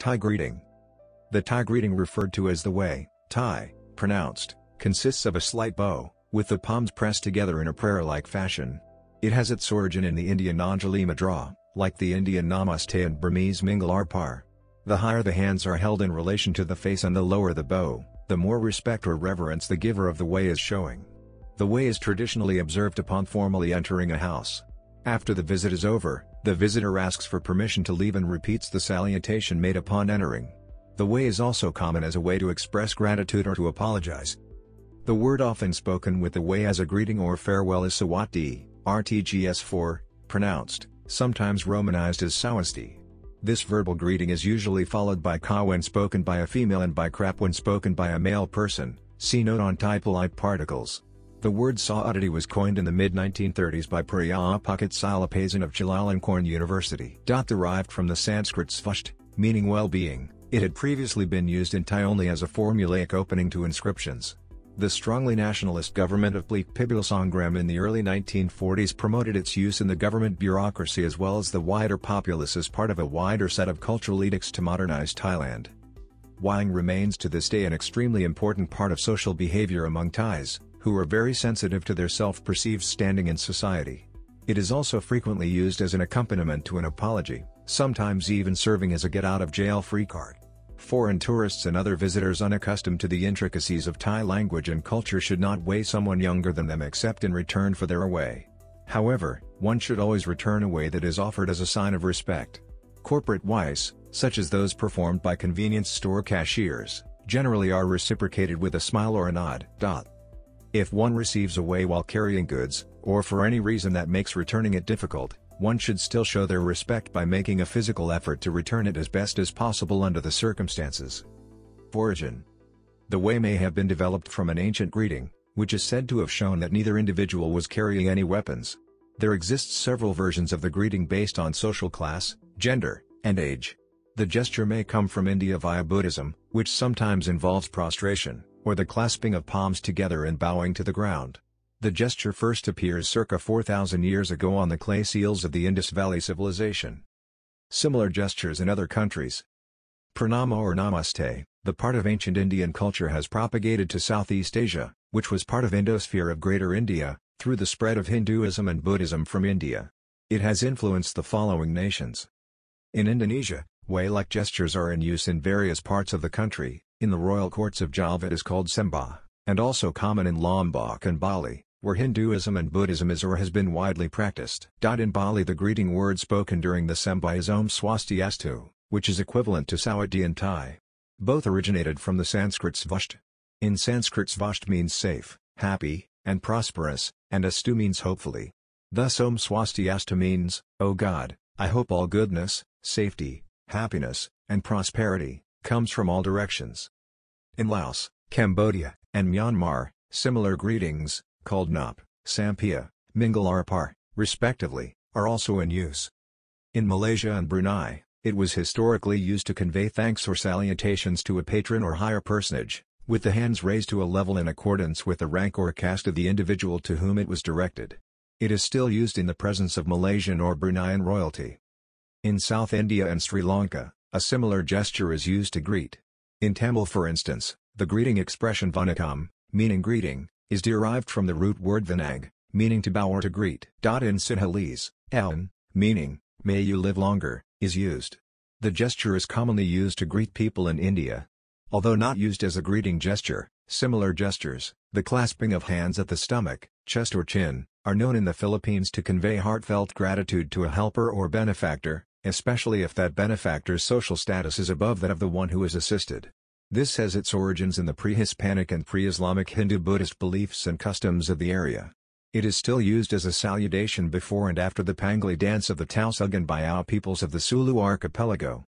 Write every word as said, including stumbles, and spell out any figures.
Thai greeting. The Thai greeting, referred to as the wai, Thai, pronounced, consists of a slight bow, with the palms pressed together in a prayer-like fashion. It has its origin in the Indian Añjali Mudrā, like the Indian Namaste and Burmese Mingalarpar. The higher the hands are held in relation to the face and the lower the bow, the more respect or reverence the giver of the wai is showing. The wai is traditionally observed upon formally entering a house. After the visit is over, the visitor asks for permission to leave and repeats the salutation made upon entering. The wai is also common as a way to express gratitude or to apologize. The word often spoken with the wai as a greeting or farewell is sawatdi, R T G S four, pronounced, sometimes romanized as sawatdi. This verbal greeting is usually followed by ka when spoken by a female and by krap when spoken by a male person, see note on Thai polite particles. The word sawatdi was coined in the mid nineteen thirties by Priyapakit Silapazan of Chulalongkorn University. Derived from the Sanskrit svasht, meaning well-being, it had previously been used in Thai only as a formulaic opening to inscriptions. The strongly nationalist government of Plekpibul Sangram in the early nineteen forties promoted its use in the government bureaucracy as well as the wider populace as part of a wider set of cultural edicts to modernize Thailand. Waiing remains to this day an extremely important part of social behavior among Thais, who are very sensitive to their self-perceived standing in society. It is also frequently used as an accompaniment to an apology, sometimes even serving as a get-out-of-jail-free card. Foreign tourists and other visitors unaccustomed to the intricacies of Thai language and culture should not wai someone younger than them except in return for their wai. However, one should always return a wai that is offered as a sign of respect. Corporate wais, such as those performed by convenience store cashiers, generally are reciprocated with a smile or a nod. If one receives a wai while carrying goods, or for any reason that makes returning it difficult, one should still show their respect by making a physical effort to return it as best as possible under the circumstances. Origin. The wai may have been developed from an ancient greeting, which is said to have shown that neither individual was carrying any weapons. There exists several versions of the greeting based on social class, gender, and age. The gesture may come from India via Buddhism, which sometimes involves prostration, or the clasping of palms together and bowing to the ground. The gesture first appears circa four thousand years ago on the clay seals of the Indus Valley civilization. Similar gestures in other countries. Pranama or Namaste, the part of ancient Indian culture, has propagated to Southeast Asia, which was part of Indosphere of Greater India, through the spread of Hinduism and Buddhism from India. It has influenced the following nations. In Indonesia, wai-like gestures are in use in various parts of the country. In the royal courts of Java it is called Sembah, and also common in Lombok and Bali, where Hinduism and Buddhism is or has been widely practiced. In Bali the greeting word spoken during the Sembah is Om Swasti Astu, which is equivalent to sawatdi in Thai. Both originated from the Sanskrit svasht. In Sanskrit svasht means safe, happy, and prosperous, and astu means hopefully. Thus Om Swasti Astu means, O God, I hope all goodness, safety, happiness, and prosperity comes from all directions. In Laos, Cambodia, and Myanmar, similar greetings, called Nop, Sampiea, Mingalarpar, respectively, are also in use. In Malaysia and Brunei, it was historically used to convey thanks or salutations to a patron or higher personage, with the hands raised to a level in accordance with the rank or caste of the individual to whom it was directed. It is still used in the presence of Malaysian or Bruneian royalty. In South India and Sri Lanka, a similar gesture is used to greet. In Tamil, for instance, the greeting expression vanakkam, meaning greeting, is derived from the root word vanag, meaning to bow or to greet. In Sinhalese, eon, meaning, may you live longer, is used. The gesture is commonly used to greet people in India. Although not used as a greeting gesture, similar gestures, the clasping of hands at the stomach, chest or chin, are known in the Philippines to convey heartfelt gratitude to a helper or benefactor, especially if that benefactor's social status is above that of the one who is assisted. This has its origins in the pre-Hispanic and pre-Islamic Hindu-Buddhist beliefs and customs of the area. It is still used as a salutation before and after the Pangli dance of the Tausug and Bayao peoples of the Sulu archipelago.